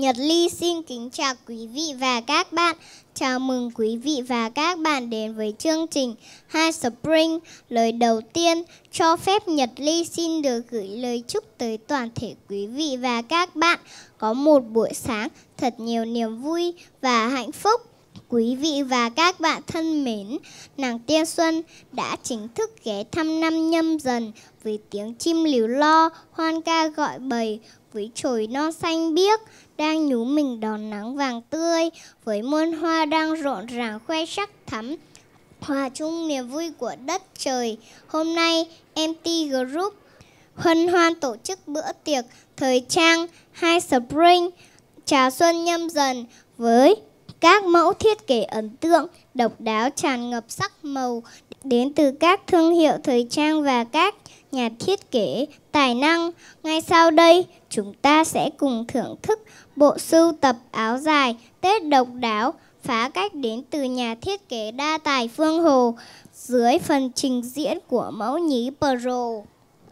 Nhật Ly xin kính chào quý vị và các bạn. Chào mừng quý vị và các bạn đến với chương trình HI! SPRING. Lời đầu tiên, cho phép Nhật Ly xin được gửi lời chúc tới toàn thể quý vị và các bạn có một buổi sáng thật nhiều niềm vui và hạnh phúc. Quý vị và các bạn thân mến, nàng tiên Xuân đã chính thức ghé thăm năm Nhâm Dần với tiếng chim líu lo, hoan ca gọi bầy, với chồi non xanh biếc đang nhú mình đón nắng vàng tươi, với muôn hoa đang rộn ràng khoe sắc thắm, hòa chung niềm vui của đất trời. Hôm nay, MT Group hân hoan tổ chức bữa tiệc thời trang HI! SPRING Trà Xuân Nhâm Dần với các mẫu thiết kế ấn tượng, độc đáo, tràn ngập sắc màu đến từ các thương hiệu thời trang và các nhà thiết kế tài năng. Ngay sau đây, chúng ta sẽ cùng thưởng thức bộ sưu tập áo dài Tết độc đáo phá cách đến từ nhà thiết kế đa tài Phương Hồ dưới phần trình diễn của mẫu nhí Pro.